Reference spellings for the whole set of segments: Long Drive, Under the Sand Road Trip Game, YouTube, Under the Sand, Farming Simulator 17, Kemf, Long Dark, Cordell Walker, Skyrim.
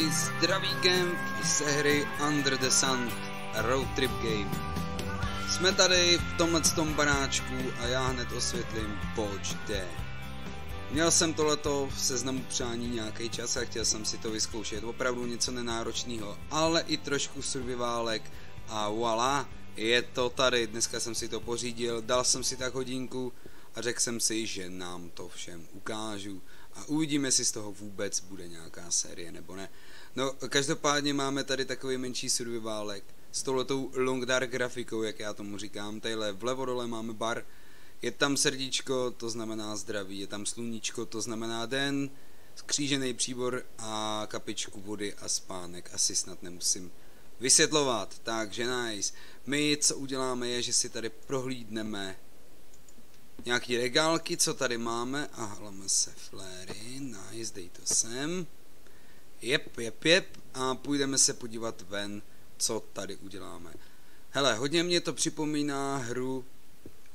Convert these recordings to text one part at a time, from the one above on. Ahoj, zdraví Kemf z hry Under the Sand Road Trip Game. Jsme tady v tomhletom baráčku a já hned osvětlím, proč jde. Měl jsem tohleto v seznamu přání nějaký čas a chtěl jsem si to vyzkoušet. Opravdu něco nenáročného, ale i trošku surviválek a voilà, je to tady. Dneska jsem si to pořídil, dal jsem si tak hodinku a řekl jsem si, že nám to všem ukážu. A uvidíme, jestli z toho vůbec bude nějaká série nebo ne. No, každopádně máme tady takový menší surviválek s touhletou Long Dark grafikou, jak já tomu říkám. Tadyhle vlevo dole máme bar, je tam srdíčko, to znamená zdraví, je tam sluníčko, to znamená den, skřížený příbor a kapičku vody a spánek. Asi snad nemusím vysvětlovat, takže nice. My co uděláme je, že si tady prohlídneme nějaký regálky, co tady máme, a hlame se fléry, nice, dej to sem, jep, a půjdeme se podívat ven, co tady uděláme. Hele, hodně mě to připomíná hru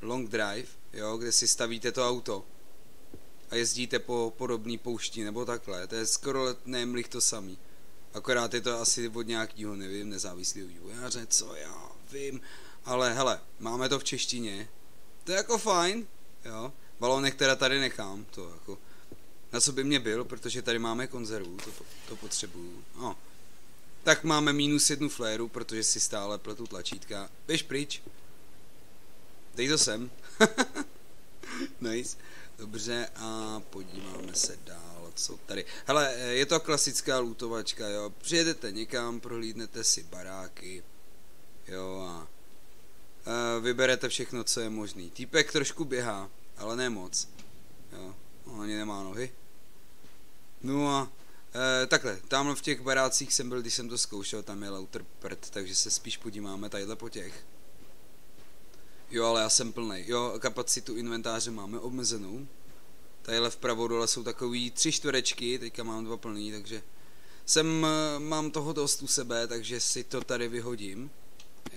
Long Drive, jo, kde si stavíte to auto a jezdíte po podobné poušti, nebo takhle, to je skoro nejmlich to samý, akorát je to asi od nějakého, nevím, nezávislého vývojáře, co já vím, ale hele, máme to v češtině, to je jako fajn, jo, balónek teda tady nechám, to jako, na co by mě byl, protože tady máme konzervu, to potřebuju, no. Tak máme -1 fléru, protože si stále pletu tlačítka, běž pryč, dej to sem, nice, dobře, a podíváme se dál, co tady, hele, je to klasická lootovačka, jo, přijedete někam, prohlídnete si baráky, jo, a vyberete všechno, co je možný. Týpek trošku běhá, ale ne moc. Jo, on ani nemá nohy. No a takhle, tamhle v těch barácích jsem byl, když jsem to zkoušel, tam je lauter prd, takže se spíš podíváme tadyhle po těch. Jo, ale já jsem plnej. Jo, kapacitu inventáře máme omezenou. Tadyhle vpravo dole jsou takový 3 čtverečky, teďka mám 2 plný, takže mám toho dost u sebe, takže si to tady vyhodím.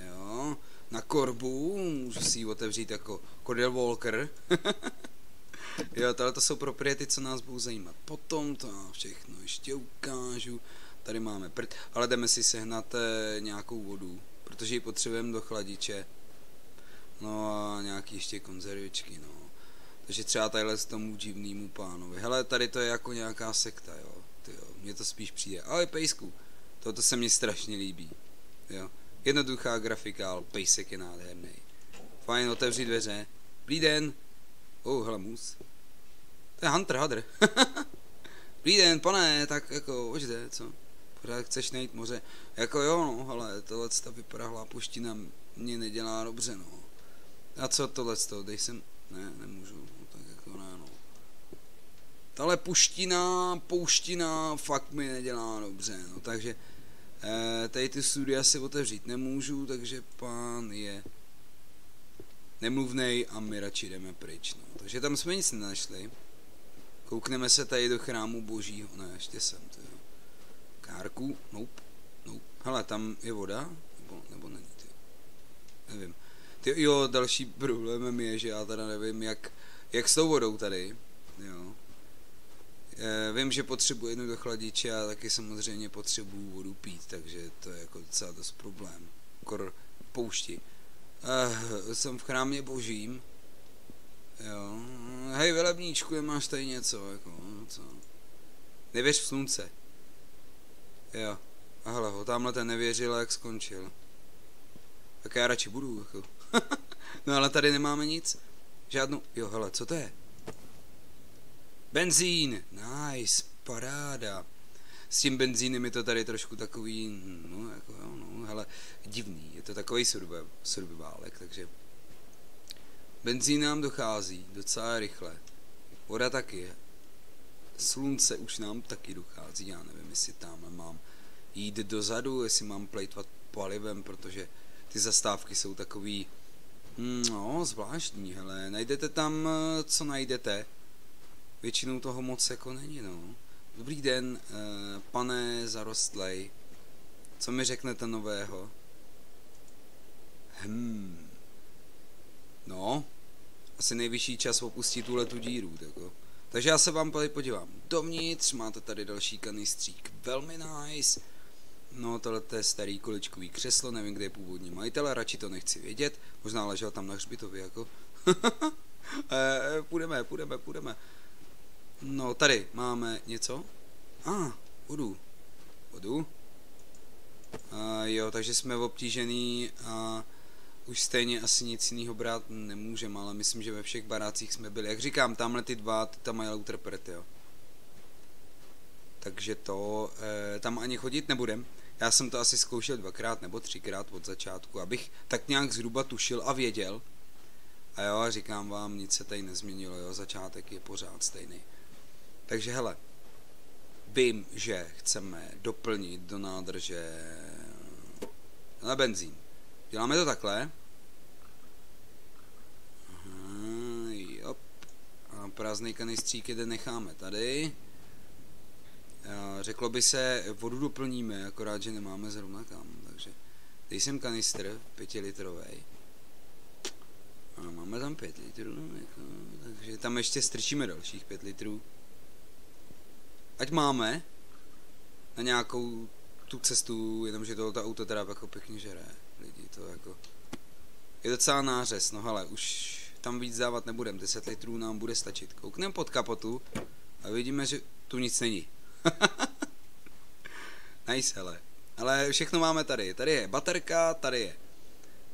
Jo. Na korbu, můžu si ji otevřít jako Cordell Walker. Jo, tohle to jsou propriety, co nás budou zajímat. Potom to všechno ještě ukážu. Tady máme prd, ale jdeme si sehnat nějakou vodu, protože ji potřebujeme do chladiče. No a nějaký ještě konzervičky, no. Takže třeba tadyhle s tomu divnému pánovi. Hele, tady to je jako nějaká sekta, jo. Tyjo, mně to spíš přijde. Ale pejsku, toto se mi strašně líbí, jo. Jednoduchá grafika, ale pejsek je nádherný. Fajn, otevřít dveře. Blý den. Hele, mus. To je Hunter, hadr. Blý den, pane, tak jako, oč jde, co? Pořád chceš najít moře. Jako jo, no, ale tohleto vyprahlá puština mě nedělá dobře, no. A co tohleto, dej sem, ne, nemůžu, no, tak jako ne, no. Tahle pouština, fakt mi nedělá dobře, no, takže tady ty studia si otevřít nemůžu, takže pán je nemluvnej a my radši jdeme pryč, no. Takže tam jsme nic nenašli. Koukneme se tady do chrámu božího, ne, ještě jsem, to jo. Kárku, nope. Hele, tam je voda, nebo není, ty. Nevím. Ty, jo, další problémem je, že já teda nevím, jak s tou vodou tady, jo. Vím, že potřebuji jednu do chladiče a taky samozřejmě potřebuji vodu pít, takže to je jako docela dost problém. Kor poušti. Jsem v chrámě božím. Jo. Hej, velebníčku, nemáš tady něco, jako, no, co? Nevěř v slunce. Jo. A hele, ho tamhle ten nevěřil, jak skončil. Tak já radši budu, jako. No ale tady nemáme nic. Žádnou, jo, hele, co to je? Benzín, nice, paráda. S tím benzínem je to tady trošku takový, no jako jo, no, hele, divný, je to takový surviválek, takže benzín nám dochází docela rychle, voda taky, slunce už nám taky dochází, já nevím, jestli tamhle mám jít dozadu, jestli mám plejtvat palivem, protože ty zastávky jsou takový, no, zvláštní, hele, najdete tam, co najdete. Většinou toho moc jako není, no. Dobrý den, pane zarostlej. Co mi řeknete nového? No. Asi nejvyšší čas opustit tuhletu díru, tako. Takže já se vám tady podívám dovnitř, máte tady další kanistřík, velmi nice. No, tohle je starý količkový křeslo, nevím, kde je původní majitel, radši to nechci vědět, možná ležel tam na hřbitově, jako. Půjdeme. No, tady máme něco. Vodu. Jo, takže jsme obtížený a už stejně asi nic jiného brát nemůžeme, ale myslím, že ve všech barácích jsme byli. Jak říkám, tamhle ty dva, ty tam mají louter prety, jo. Takže to tam ani chodit nebudem. Já jsem to asi zkoušel dvakrát nebo třikrát od začátku, abych tak nějak zhruba tušil a věděl. A jo, říkám vám, nic se tady nezměnilo, jo, začátek je pořád stejný. Takže hele, vím, že chceme doplnit do nádrže na benzín. Děláme to takhle. Jop. A prázdný kanistřík jeden necháme tady. Řeklo by se, vodu doplníme, akorát, že nemáme zrovna kam, takže dej sem kanistr, 5-litrovej. A máme tam 5 litrů, jako, takže tam ještě strčíme dalších 5 litrů. Ať máme na nějakou tu cestu, jenomže tohoto auto teda jako pěkně žere lidi, to jako je docela nářez, no hele, už tam víc dávat nebudem, 10 litrů nám bude stačit. Koukneme pod kapotu a vidíme, že tu nic není. Nice, hele. Ale všechno máme tady. Tady je baterka, tady je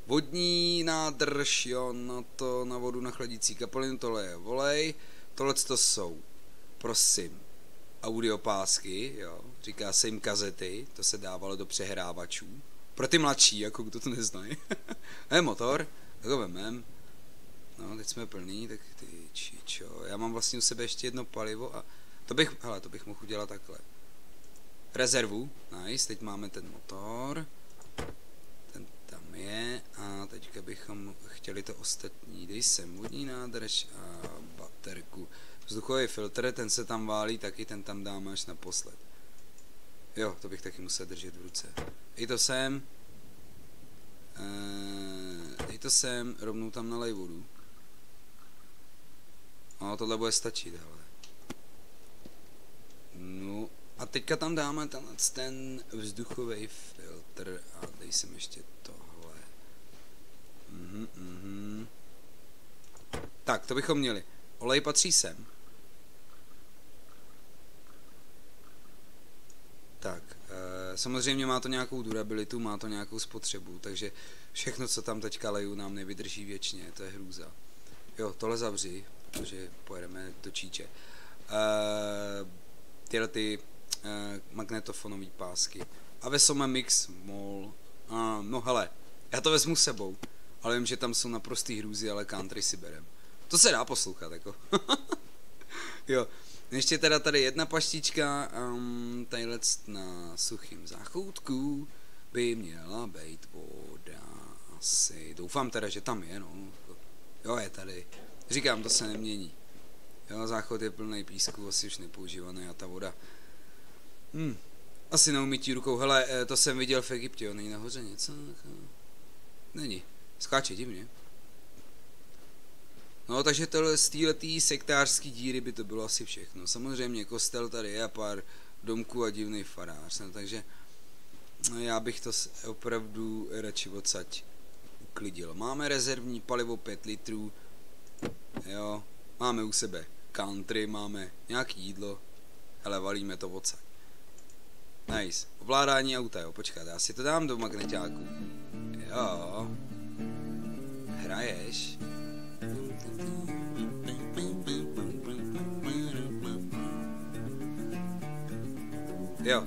vodní nádrž, jo, no to na vodu, na chladící kapalinu, tohle je volej, tohle to jsou, prosím, audiopásky, jo, říká se jim kazety, to se dávalo do přehrávačů, pro ty mladší, jako kdo to neznají. To je motor, tak ho vemem, no, teď jsme plný, tak ty čičo, já mám vlastně u sebe ještě jedno palivo a to bych mohl udělat takhle. Rezervu, nice, teď máme ten motor, ten tam je a teďka bychom chtěli to ostatní, dej sem vodní nádrž a baterku. Vzduchový filtr, ten se tam válí taky, ten tam dáme až naposled. Jo, to bych taky musel držet v ruce. Dej to sem, rovnou tam nalej vodu. No, tohle bude stačit, hele. No a teďka tam dáme ten vzduchový filtr a dej sem ještě tohle. Tak, to bychom měli. Olej patří sem. Tak, samozřejmě má to nějakou durabilitu, má to nějakou spotřebu, takže všechno, co tam teďka leju, nám nevydrží věčně, to je hrůza. Jo, tohle zavři, protože pojedeme do číče. Tyhle ty magnetofonové pásky. A vesome mix mol. No hele, já to vezmu sebou, ale vím, že tam jsou naprostý hrůzy, ale country si berem. To se dá poslouchat, jako. Jo, ještě teda tady jedna paštička, tadyhle na suchým záchoutku by měla být voda asi. Doufám teda, že tam je, no. Jo, je tady. Říkám, to se nemění. Jo, záchod je plný písku, asi už nepoužívaný a ta voda. Asi na umytí rukou. Hele, to jsem viděl v Egyptě, jo, není nahoře něco? Není. Skáče divně. No, takže tohle z téhletý sektářský díry by to bylo asi všechno. Samozřejmě kostel tady je a pár domků a divný farář, no, takže no, já bych to opravdu radši odsať uklidil. Máme rezervní palivo 5 litrů, jo. Máme u sebe country, máme nějaký jídlo, hele, valíme to odsaď. Nice, ovládání auta, jo, počkat, já si to dám do magneťáku. Jo, hraješ. Jo,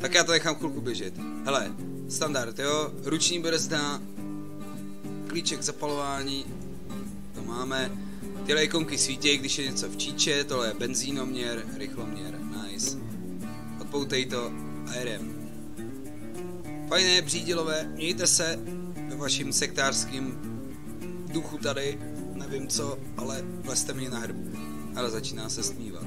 tak já to nechám chvilku běžet. Hele, standard, jo, ruční brzda, klíček zapalování, to máme. Tyhle ikonky svítějí, když je něco v číče, tohle je benzínoměr, rychloměr, nice. Odpoutej to a jedem. Fajné, břídilové, mějte se ve vaším sektářským duchu tady, nevím co, ale vlezte mě na hrbu. Ale začíná se stmívat.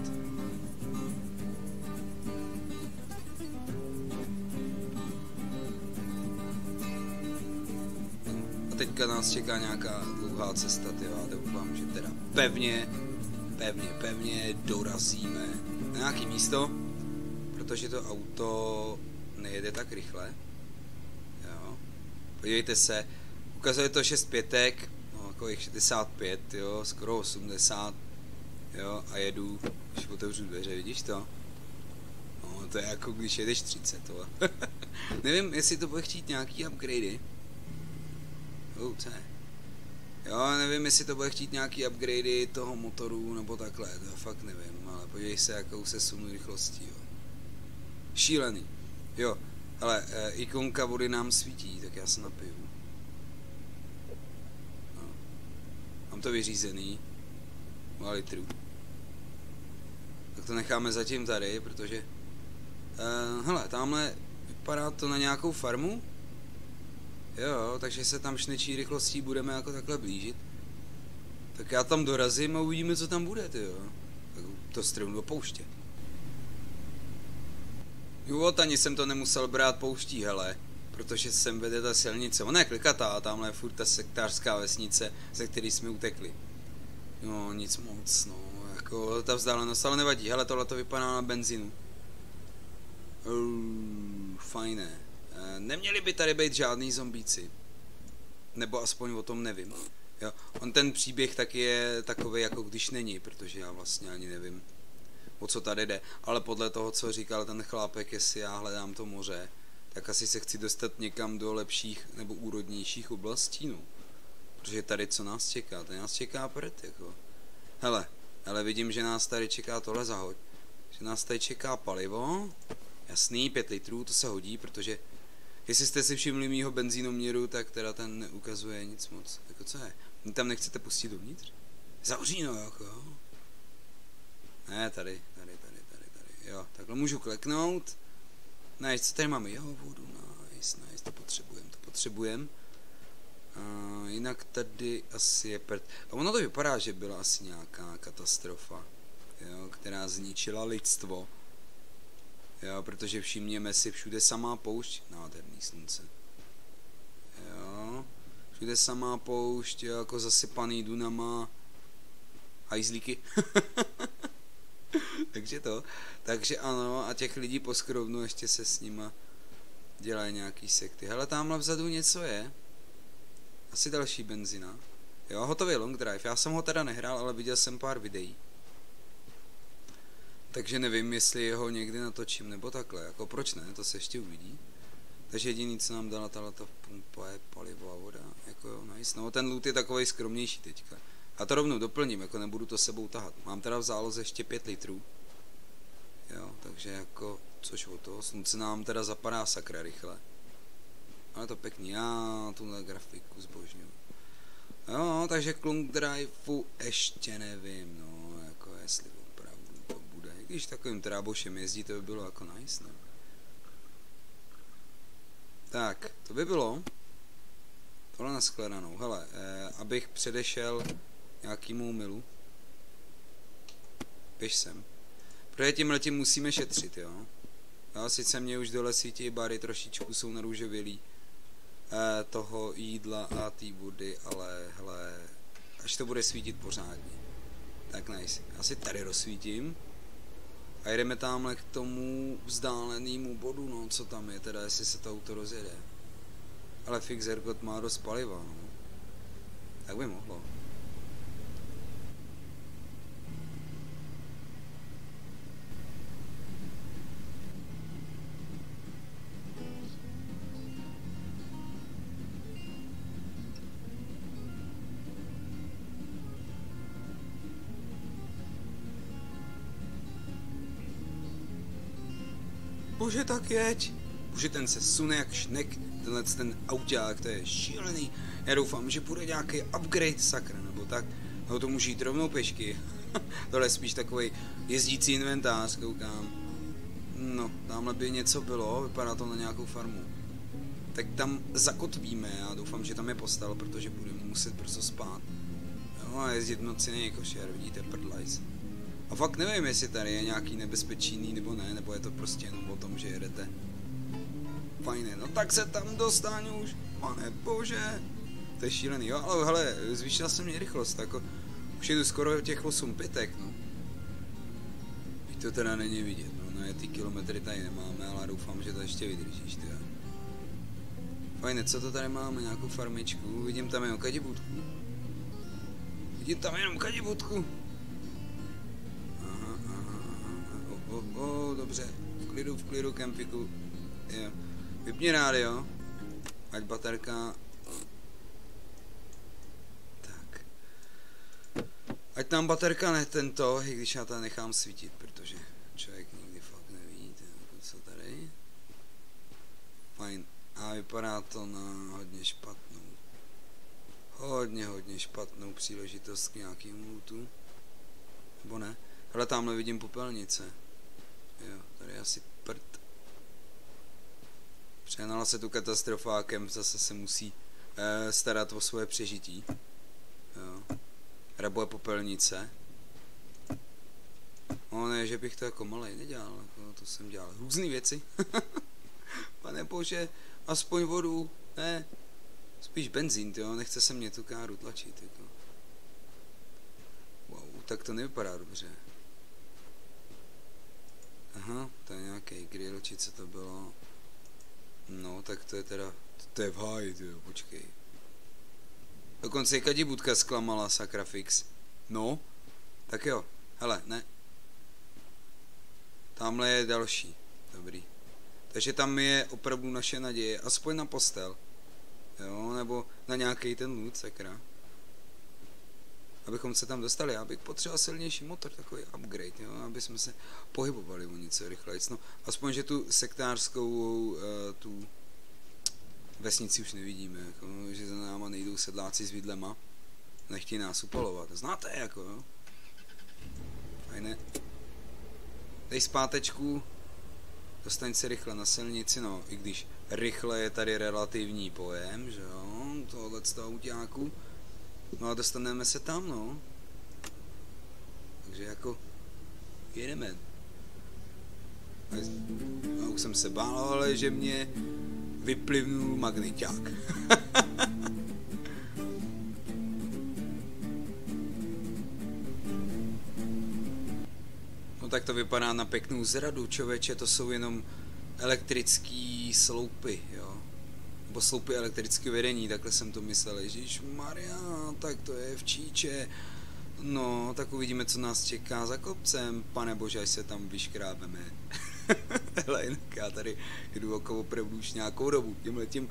Teďka nás čeká nějaká dlouhá cesta, tyjo, já doufám, že teda pevně, pevně dorazíme na nějaké místo, protože to auto nejede tak rychle. Jo. Podívejte se, ukazuje to 6 pětek, no jako jich 65, jo, skoro 80, jo, a jedu, když otevřu dveře, vidíš to? No, to je jako když jedeš 30, tohle. Nevím, jestli to bude chtít nějaký upgradey. Co ne? Jo, nevím, jestli to bude chtít nějaký upgradey toho motoru nebo takhle, to fakt nevím, ale podívej se, jakou se sunu rychlostí, jo. Šílený. Jo, ale ikonka vody nám svítí, tak já se napiju. No. Mám to vyřízený. 2 litrů. Tak to necháme zatím tady, protože... hele, tamhle vypadá to na nějakou farmu. Jo, takže se tam šnečí rychlostí budeme jako takhle blížit. Tak já tam dorazím a uvidíme, co tam bude, tyjo. Tak to strhnu do pouště. Jo, ani jsem to nemusel brát pouští, hele. Protože jsem vede ta silnice. Ona je klikatá a tamhle je furt ta sektářská vesnice, ze který jsme utekli. No, nic moc, no. Jako ta vzdálenost, ale nevadí. Hele, tohle to vypadá na benzínu. Fajné. Neměli by tady být žádný zombíci. Nebo aspoň o tom nevím. Jo. On ten příběh taky je takový, jako když není, protože já vlastně ani nevím, o co tady jde. Ale podle toho, co říkal ten chlápek, jestli já hledám to moře, tak asi se chci dostat někam do lepších nebo úrodnějších oblastí, no. Protože tady co nás čeká? Tady nás čeká prd, jako. Hele, ale vidím, že nás tady čeká tohle zahoď. Že nás tady čeká palivo. Jasný, 5 litrů, to se hodí, protože jestli jste si všimli mýho benzínoměru, tak teda ten neukazuje nic moc. Jako co je? Vy tam nechcete pustit dovnitř? Zavříno, jako. Ne, tady. Jo, takhle můžu kleknout. Nice, co tady máme? Jo, vodu, nice, to potřebujem. Jinak tady asi je prd. A ono to vypadá, že byla asi nějaká katastrofa, jo, která zničila lidstvo. Jo, protože všimněme si, všude samá poušť, nádherný slunce. Jo, všude samá poušť, jo, jako zasypaný dunama, hajzlíky. Takže ano, a těch lidí poskrovnu, ještě se s nima dělají nějaký sekty. Hele, tamhle vzadu něco je. Asi další benzina. Jo, hotový Long Drive. Já jsem ho teda nehrál, ale viděl jsem pár videí. Takže nevím, jestli ho někdy natočím, nebo takhle. Jako proč ne, to se ještě uvidí. Takže jediný, co nám dala tato pumpa, je palivo a voda. Jako jo, nice. No, ten loot je takovej skromnější teďka. Já to rovnou doplním, jako nebudu to sebou tahat. Mám teda v záloze ještě 5 litrů. Jo, takže jako, což o toho, slunce nám teda zapadá sakra rychle. Ale to pěkný, já tuhle grafiku zbožňuju. Jo, takže k Long Driveu ještě nevím, no, jako jestli opravdu to bude. Když takovým trábošem jezdí, to by bylo jako nice, ne? Tak, to by bylo. Tohle na shledanou. Hele, abych předešel nějakýmu úmylu. Běž sem. Protože tímhletím musíme šetřit, jo. Jo, sice mě už dole svítí bary, trošičku jsou narůžovělí. Toho jídla a té vody, ale hele, až to bude svítit pořádně. Tak nice, já si tady rozsvítím a jdeme tamhle k tomu vzdálenému bodu, no co tam je teda, jestli se to auto rozjede. Ale fixerkot má dost paliva, no. Tak by mohlo. Bože, tak jeď. Bože, ten se sune jak šnek, tenhle ten auták, to je šílený. Já doufám, že bude nějaký upgrade, sakra, nebo tak. No to může jít rovnou pěšky. Tohle je spíš takovej jezdící inventář, koukám. No, tamhle by něco bylo, vypadá to na nějakou farmu. Tak tam zakotvíme, já doufám, že tam je postel, protože budeme muset brzo spát. No a jezdit noci není košer, vidíte, prdlajs. A fakt nevím, jestli tady je nějaký nebezpečný nebo ne, nebo je to prostě jenom o tom, že jedete. Fajné, no tak se tam dostanu už, pane bože. To je šílený, jo, ale hele, zvýšila se mě rychlost, jako už jedu skoro těch 8 pětek, no. to teda není vidět, no, na ty kilometry tady nemáme, ale doufám, že to ještě vydržíš, teda. Fajne, co to tady máme, nějakou farmičku, vidím tam jenom kadibutku. Vidím tam jenom kadibutku. Aha, dobře, v klidu, kempiku. Jo. Vypni rádio, ať baterka... Tak. Ať nám baterka ne tento, i když já tady nechám svítit, protože člověk nikdy fakt neví, co tady. Fajn. A vypadá to na hodně špatnou. Hodně špatnou příležitost k nějakému lootu. Nebo ne? Hele, tamhle vidím popelnice. Jo, tady asi prd. Přehnala se tu katastrofa a Kemf zase se musí starat o svoje přežití. Jo. Rabuje popelnice. O ne, že bych to jako malej nedělal, jako to jsem dělal. Různý věci. Pane bože, aspoň vodu, ne. Spíš benzín, jo, nechce se mě tu káru tlačit, jako. Wow, tak to nevypadá dobře. Aha, to je nějaký grill, či co to bylo. No, tak to je teda, to je v háji, tyjo, počkej. Dokonce i kadibutka zklamala, sakra fix. No, tak jo, hele, ne. Tamhle je další, dobrý. Takže tam je opravdu naše naděje, aspoň na postel. Jo, nebo na nějaký ten loot, sakra. Abychom se tam dostali, já bych potřeboval silnější motor, takový upgrade, jo, aby jsme se pohybovali o něco rychleji. No, aspoň, že tu sektářskou tu vesnici už nevidíme, jako, že za náma nejdou sedláci s vidlema, nechtějí nás upalovat. Znáte, jako, jo. Fajné. Dej zpátečku, dostaň se rychle na silnici, no, i když rychle je tady relativní pojem, že jo, tohle z toho utíáku. No a dostaneme se tam, no. Takže jako... jedeme. A už jsem se bál, ale že mě vyplivnul magneťák. No tak to vypadá na pěknou zradu, čověče, to jsou jenom elektrický sloupy, jo. Nebo sloupy elektrické vedení, takhle jsem to myslel. Ježišmarja, tak to je v číče. No, tak uvidíme, co nás čeká za kopcem. Pane bože, až se tam vyškrábeme. Hele, jinak já tady jdu okolo opravdu už nějakou dobu. Tímhletím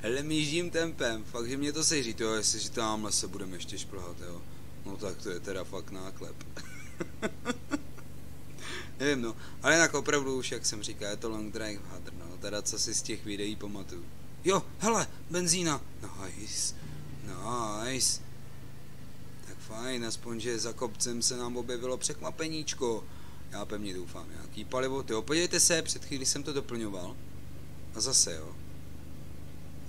hlemíždím tempem. Fakt, že mě to seří, jo, jestliže tamhle se budeme ještě šplhat, jo. No tak to je teda fakt náklep. Nevím, no. Ale jinak opravdu už, jak jsem říkal, je to Long Drive hadr, no. Teda co si z těch videí pamatuju. Jo, hele, benzína. Nice, nice. Tak fajn, aspoň, že za kopcem se nám objevilo překvapeníčko. Já pevně doufám, nějaký palivo. Tyjo, podívejte se, před chvíli jsem to doplňoval. A zase, jo.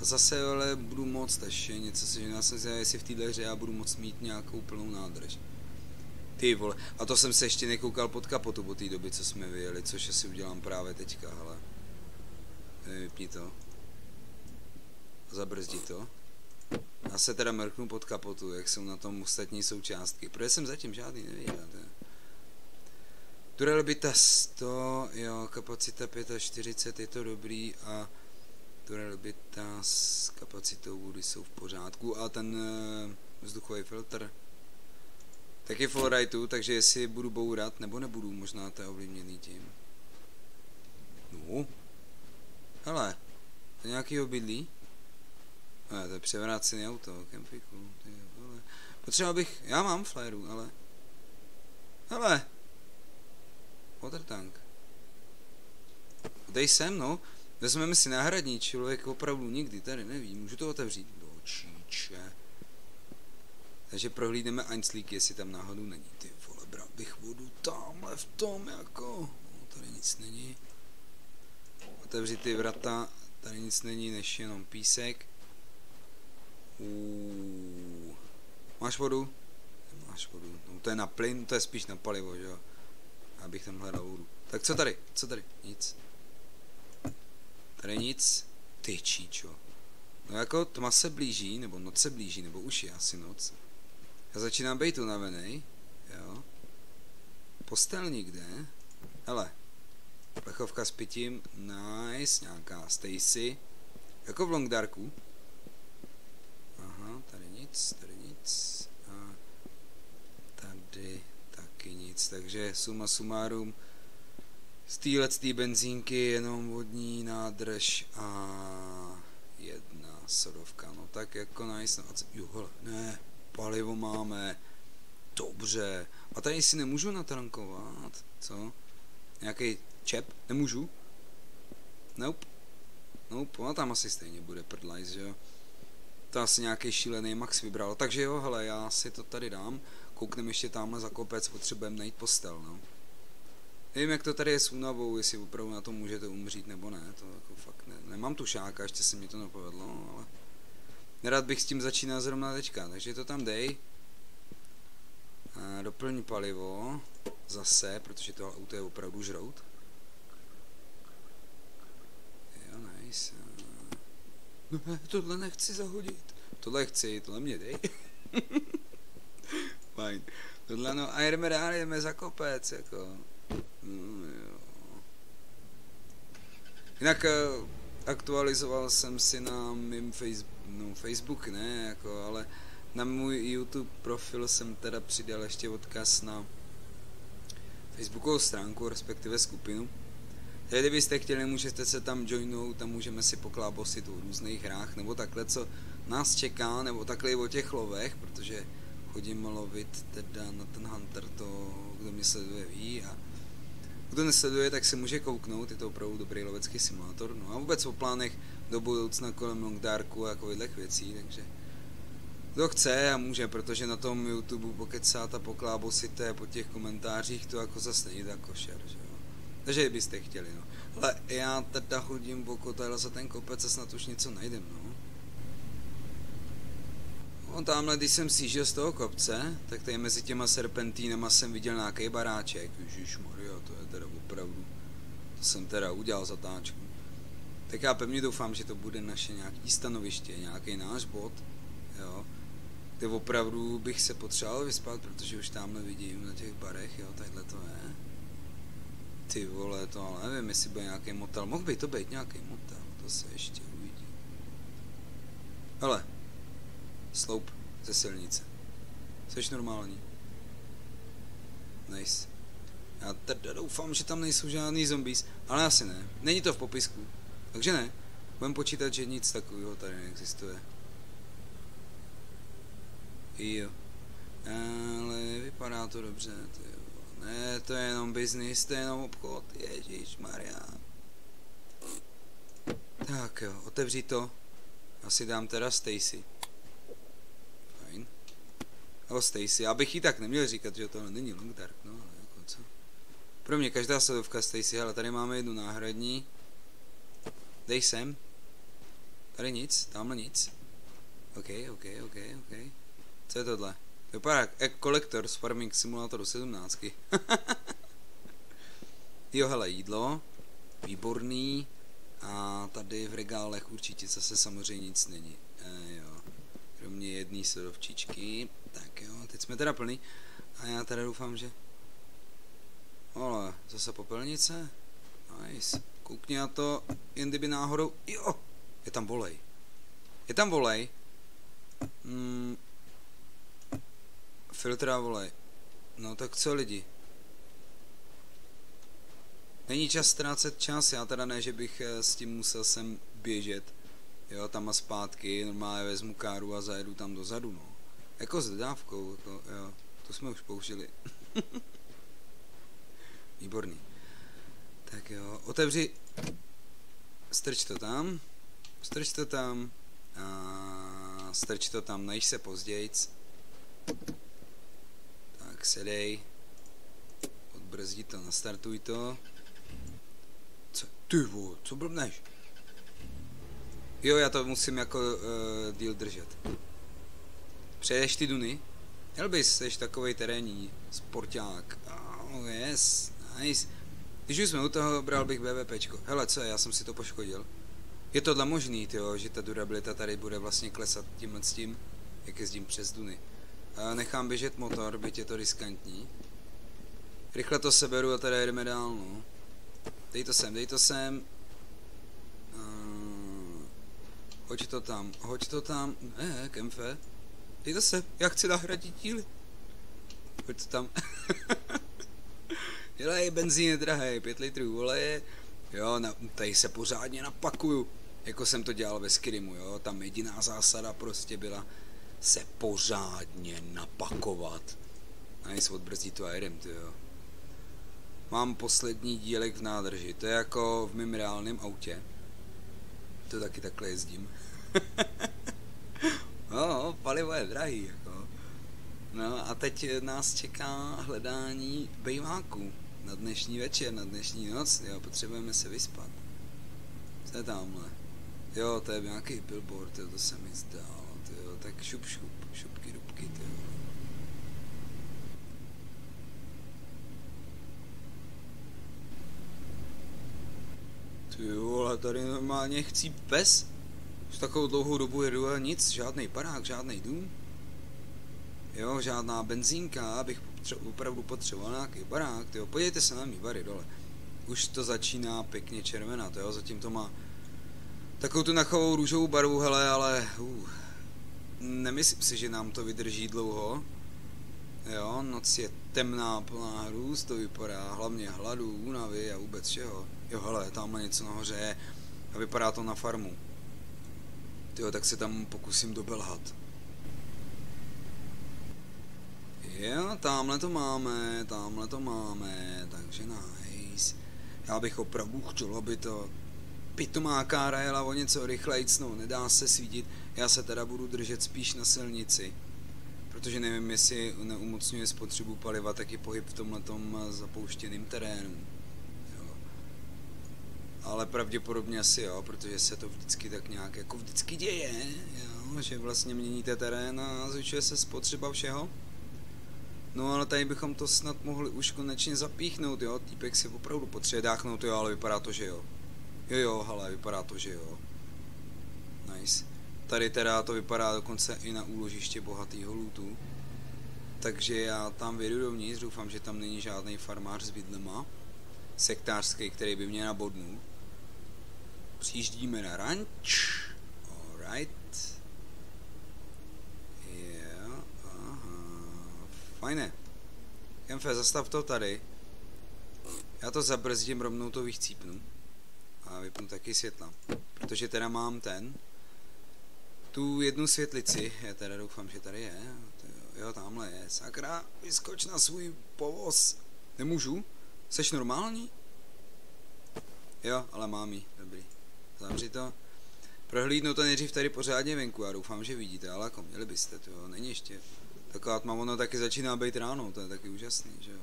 A zase, ale budu moct ještě něco se, že já jsem zjistil, jestli v téhle hře já budu moct mít nějakou plnou nádrž. Ty vole, a to jsem se ještě nekoukal pod kapotu po té doby, co jsme vyjeli, což asi udělám právě teďka, hele. Vypni to. Zabrzdí to. Já se teda mrknu pod kapotu, jak jsou na tom ostatní součástky. Protože jsem zatím žádný neviděl. Turelbita 100, jo, kapacita 45, je to dobrý a turelbita s kapacitou vody jsou v pořádku a ten vzduchový filtr taky full rightu, takže jestli budu bourat nebo nebudu, možná to je ovlivněný tím. No. Hele, to nějaký obydlí? No, to je převrácený auto, kempiku, ty vole. Potřeba bych, já mám flyerů, ale... Hele! Water tank. Dej sem, no. Vezmeme si náhradní, člověk opravdu nikdy tady neví. Můžu to otevřít? Dočíče. Takže prohlídneme Einslík, jestli tam náhodou není. Ty vole, bral bych vodu tamhle v tom, jako. No, tady nic není. Otevři ty vrata, tady nic není, než jenom písek. Máš vodu? Nemáš vodu. No, to je na plyn, to je spíš na palivo, že jo? Abych tam hledal vodu. Tak co tady? Co tady? Nic. Tady nic? Ty číčo. No jako tma se blíží, nebo noc se blíží, nebo už je asi noc. Já začínám být unavený, jo? Postel nikde. Hele, plechovka s pitím, nice, nějaká Stacy, jako v Long Darku. Aha, tady nic, a tady taky nic, takže suma sumárum, z téhletý benzínky jenom vodní nádrž a jedna sodovka, no tak jako nice, jo hele, ne, palivo máme, dobře, a tady si nemůžu natankovat, co? Nějaký čep? Nemůžu? Nope. Nope, ona tam asi stejně bude prdlajs, že jo? To asi nějaký šílený max vybral, takže jo, hele, já si to tady dám, kouknem ještě tamhle za kopec, potřebujeme najít postel, no. Nevím, jak to tady je s únavou, jestli opravdu na to můžete umřít nebo ne, to jako fakt ne. Nemám tušáka, ještě se mi to nepovedlo, ale nerad bych s tím začínal zrovna teďka, takže to tam dej. A doplň palivo, zase, protože tohle auto je opravdu žrout. Jo, nice. No, tohle nechci zahodit. Tohle chci, tohle mě dej. Fajn. Tohle no, a jdeme dál, jdeme za kopec, jako. Jo. Jinak aktualizoval jsem si na mým Facebook, ne, jako, ale na můj YouTube profil jsem teda přidal ještě odkaz na Facebookovou stránku, respektive skupinu. Tedy kdybyste chtěli, můžete se tam joinout, tam můžeme si poklábosit o různých hrách, nebo takhle, co nás čeká, nebo takhle i o těch lovech, protože chodím lovit teda na ten Hunter, to kdo mě sleduje ví, a kdo nesleduje, tak se může kouknout, je to opravdu dobrý lovecký simulátor. No a vůbec o plánech do budoucna kolem Long Darku a takových věcí, takže kdo chce a může, protože na tom YouTube pokecat a poklábosité po těch komentářích, to jako zase není tak košer, že jo. Takže byste chtěli, no. Ale já teda chodím boko tady za ten kopec a snad už něco najdem, no. No tamhle, když jsem sjížděl z toho kopce, tak tady mezi těma serpentínama jsem viděl nějaký baráček. Ježišmarja, to je teda opravdu, to jsem teda udělal zatáčku. Tak já pevně doufám, že to bude naše nějaký stanoviště, nějaký náš bod, jo. Kde opravdu bych se potřeboval vyspat, protože už tamhle vidím na těch barech, jo, takhle to je. Ty vole, to ale nevím, jestli byl nějaký motel, mohl by to být nějaký motel, to se ještě uvidí. Hele, sloup ze silnice, jseš normální. Nice. Já teda doufám, že tam nejsou žádný zombies, ale asi ne, není to v popisku, takže ne, budem počítat, že nic takového tady neexistuje. Jo, ale vypadá to dobře, ty. Ne, to je jenom biznis, to je jenom obchod, ježišmarja. Tak jo, otevři to. Asi dám teda Stacy. Fajn. O Stacy, abych jí tak neměl říkat, že tohle není Long Dark, no, ale jako co. Pro mě každá sledovka Stacy, hele, tady máme jednu náhradní. Dej sem. Tady nic, tamhle nic. OK. Co je tohle? Vypadá jak kolektor z Farming Simulatoru 17. Jo, hele, jídlo. Výborný. A tady v regálech určitě zase samozřejmě nic není. Jo. Kromě jedné sodovčičky. Tak jo, teď jsme teda plný. A já teda doufám, že... Ale, zase popelnice. Nice. Koukni na to, jen kdyby náhodou... Jo, je tam volej. Je tam volej. Filtra volej. No tak co lidi? Není čas ztrácet čas, já teda ne, že bych s tím musel sem běžet. Jo, tam a zpátky, normálně vezmu káru a zajedu tam dozadu, no. Jako s dodávkou, jako, jo, to jsme už použili. Výborný. Tak jo, otevři. Strč to tam. Strč to tam. A strč to tam, najíš se pozdějc. Tak sedej, odbrzdí to, nastartuj to. Co? Ty vole, co blbneš? Jo, já to musím jako díl držet. Přejdeš ty duny? Měl bys, jsi takovej terénní sporták. Oh, yes, nice. Když už jsme u toho, bral bych BVPčko. Hele, co je, já jsem si to poškodil. Je tohle možný, tyjo, že ta durabilita tady bude vlastně klesat tímhle s tím, jak jezdím přes duny. Nechám běžet motor, byť je to riskantní. Rychle to seberu a teda jedeme dál, no. Dej to sem, hoď to tam, ne, Kemfe, dej to sem, já chci nahradit díly, hoď to tam, dělej, benzín je drahý, 5 litrů oleje, jo, tady se pořádně napakuju, jako jsem to dělal ve Skyrimu, jo, tam jediná zásada prostě byla se pořádně napakovat. Nice, odbrzdí to a jedem, jo. Mám poslední dílek v nádrži, to je jako v mém reálném autě. To taky takhle jezdím. No, palivo je drahý, jako. No a teď nás čeká hledání bejváku na dnešní večer, na dnešní noc, jo, potřebujeme se vyspat. Co je tamhle? Jo, to je nějaký billboard, jo, to se mi zdál, jo, tak šup, šup, šupky, dubky, jo. Jo, ale tady normálně chcí pes. Už takovou dlouhou dobu jedu a nic, žádný parák, žádný dům. Jo, žádná benzínka, abych opravdu potřeboval nějaký barák. Tyjo, podívejte se na mý bary dole. Už to začíná pěkně červenat, jo, zatím to má takovou tu nachovou růžovou barvu, hele, ale nemyslím si, že nám to vydrží dlouho. Jo, noc je temná, plná hrůz, to vypadá, hlavně hladu, únavy a vůbec všeho. Jo, hele, tamhle něco nahoře je a vypadá to na farmu. Tyjo, tak se tam pokusím dobelhat. Jo, tamhle to máme, takže nice. Já bych opravdu chtěl, aby to pitomáka rajela o něco rychlejc, no, nedá se svítit. Já se teda budu držet spíš na silnici. Protože nevím, jestli neumocňuje spotřebu paliva, tak i pohyb v tomhletom zapouštěným terénu. Jo. Ale pravděpodobně asi jo, protože se to vždycky tak nějak jako vždycky děje, jo, že vlastně měníte terén a zvyšuje se spotřeba všeho. No ale tady bychom to snad mohli už konečně zapíchnout, jo, týpek si opravdu potřebuje dáchnout, jo, ale vypadá to, že jo. Jo, hele, vypadá to, že jo. Nice. Tady teda to vypadá dokonce i na úložiště bohatýho lootu. Takže já tam vyjdu dovnitř, doufám, že tam není žádný farmář s vidlema. Sektářský, který by mě nabodnul. Přijíždíme na ranč. Alright. Yeah, aha. Fajné. Kemfe, zastav to tady. Já to zabrzdím, rovnou to vychcípnu. A vypnu taky světla. Protože teda mám ten. Tu jednu světlici, já teda doufám, že tady je, jo, tamhle je, sakra, vyskoč na svůj povoz, nemůžu, seš normální? Jo, ale mám ji, dobrý, zavři to, prohlídnu to nejdřív tady pořádně venku, já doufám, že vidíte, ale jako měli byste, to jo, není ještě, taková tma, ono taky začíná být ráno, to je taky úžasný, že jo,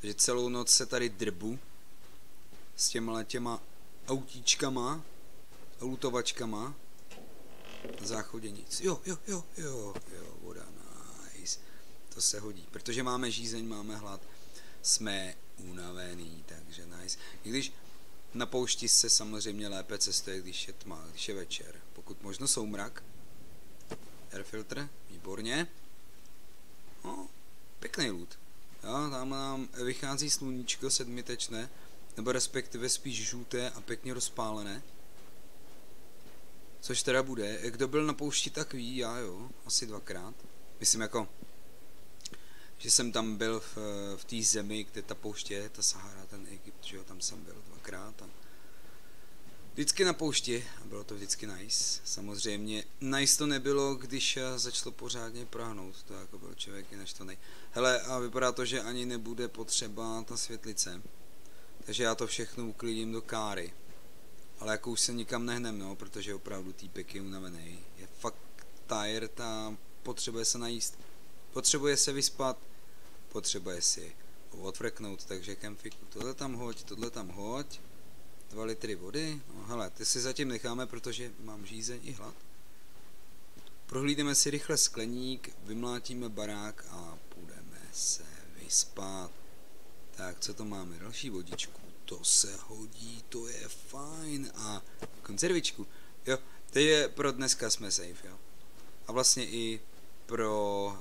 takže celou noc se tady drbu s těma autíčkama, lutovačkama. Na záchodě nic. Jo, voda, nice. To se hodí, protože máme žízeň, máme hlad, jsme unavený, takže nice. I když na poušti se samozřejmě lépe cestuje, když je tma, když je večer. Pokud možno soumrak. Airfilter, výborně. No, pěkný lůd. Jo, tam nám vychází sluníčko sedmitečné, nebo respektive spíš žluté a pěkně rozpálené. Což teda bude, kdo byl na poušti, tak ví, já jo, asi dvakrát. Myslím jako, že jsem tam byl v té zemi, kde ta poušť je, ta Sahara, ten Egypt, že jo, tam jsem byl dvakrát. A vždycky na poušti, a bylo to vždycky nice. Samozřejmě nice to nebylo, když začalo pořádně prahnout, to jako byl člověk i naštvaný. Hele, a vypadá to, že ani nebude potřeba ta světlice, takže já to všechno uklidím do káry. Ale jako už se nikam nehnem, no, protože opravdu týpek je unavený. Je fakt tired a potřebuje se najíst. Potřebuje se vyspat. Potřebuje si odfrknout, takže Kemfiku, tohle tam hoď. 2 litry vody. No hele, ty si zatím necháme, protože mám žízeň i hlad. Prohlídeme si rychle skleník, vymlátíme barák a budeme se vyspat. Tak, co to máme? Další vodičku. To se hodí, to je fajn a konzervičku, jo, teď je pro dneska jsme safe, jo, a vlastně i pro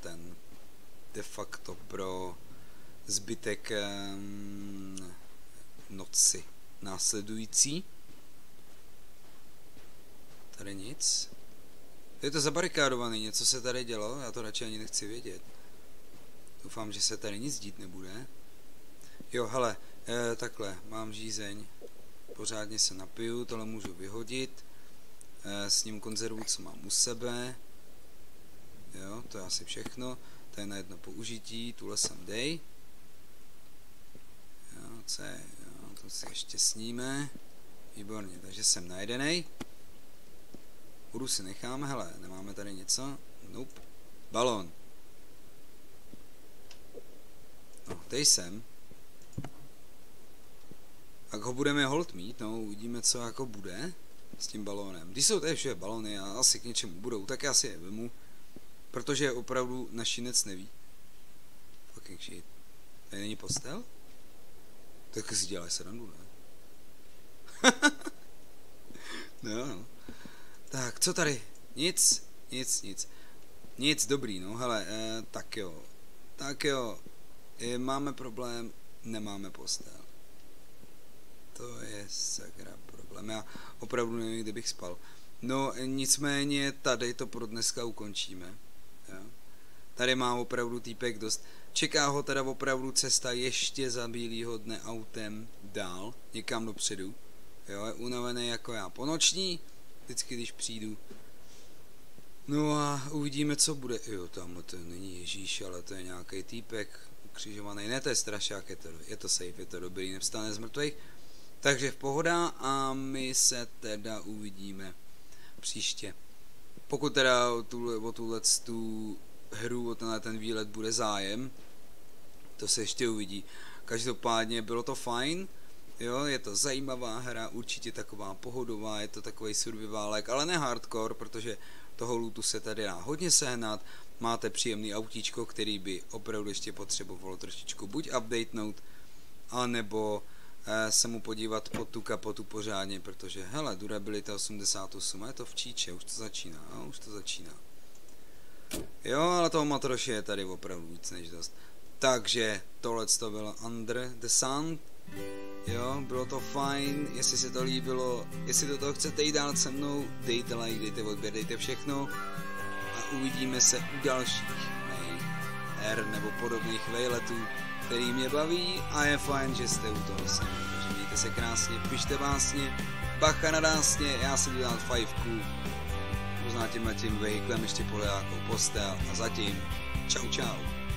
ten, de facto pro zbytek noci následující. Tady nic. Je to zabarikádovaný, něco se tady dělo, já to radši ani nechci vědět. Doufám, že se tady nic dít nebude. Jo, hele, takhle, mám žízeň. Pořádně se napiju, tohle můžu vyhodit. S ním konzervu, co mám u sebe. Jo, to je asi všechno. To je na jedno použití, tuhle sem dej. Jo, co je, jo, to si ještě sníme. Výborně, takže jsem najedenej. Vodu si nechám, hele, nemáme tady něco. Nope. Balón. No, tady jsem. Ak ho budeme hold mít, no, uvidíme, co jako bude s tím balónem. Když jsou tady vše balóny a asi k něčemu budou, tak já si je vemu, protože opravdu našinec neví. Fucking shit. Tady není postel? Tak si dělaj srandu, ne? No. Tak, co tady? Nic, nic, nic. Nic, dobrý, no, hele, tak jo. Tak jo. Máme problém, nemáme postel. To je sakra problém. Já opravdu nevím, kde bych spal. No, nicméně tady to pro dneska ukončíme. Jo? Tady má opravdu týpek dost. Čeká ho teda opravdu cesta ještě za bílýho dne autem dál, někam dopředu. Jo, je unavený jako já ponoční, vždycky když přijdu. No a uvidíme, co bude. Jo, tamhle to není Ježíš, ale to je nějaký týpek ukřižovaný. Ne, to je strašák, je to safe, je to dobrý, nevstane z mrtvých. Takže v pohoda a my se teda uvidíme příště. Pokud teda o tu hru, o ten výlet bude zájem, to se ještě uvidí. Každopádně bylo to fajn, jo, je to zajímavá hra, určitě taková pohodová, je to takový survivalek, ale ne hardcore, protože toho lootu se tady dá hodně sehnat. Máte příjemný autíčko, který by opravdu ještě potřebovalo trošičku buď updatenout, anebo se mu podívat po tu kapotu pořádně, protože hele, durabilita 88, je to v číče, už to začíná, a už to začíná. Jo, ale toho matroše je tady opravdu víc než dost. Takže tohle to bylo Under the Sand. Jo, bylo to fajn, jestli se to líbilo, jestli do toho chcete jít dál se mnou, dejte like, dejte odběr, dejte všechno a uvidíme se u dalších her nebo podobných vejletů, který mě baví a je fajn, že jste u toho sami. Takže mějte se krásně, pište básně, bacha na dásně, já si budu dát fajfku, možná tímhle tím vehiklem ještě polejákou postel a zatím čau čau.